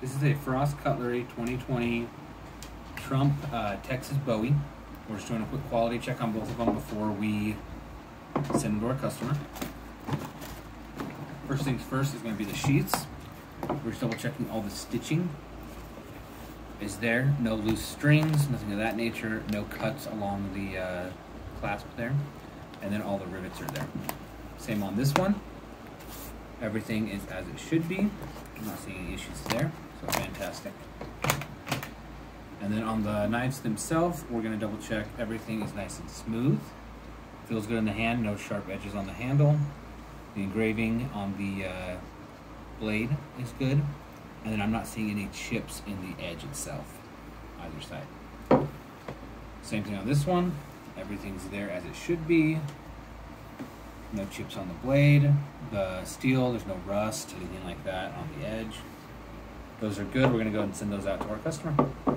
This is a Frost Cutlery 2020 Trump Texas Bowie. We're just doing a quick quality check on both of them before we send them to our customer. First things first is going to be the sheets. We're just double checking all the stitching is there. No loose strings, nothing of that nature. No cuts along the clasp there. And then all the rivets are there. Same on this one. Everything is as it should be. I'm not seeing any issues there, so fantastic. And then on the knives themselves, we're gonna double check everything is nice and smooth. Feels good in the hand, no sharp edges on the handle. The engraving on the blade is good. And then I'm not seeing any chips in the edge itself, either side. Same thing on this one. Everything's there as it should be. No chips on the blade. The steel, there's no rust, anything like that on the edge. Those are good. We're going to go ahead and send those out to our customer.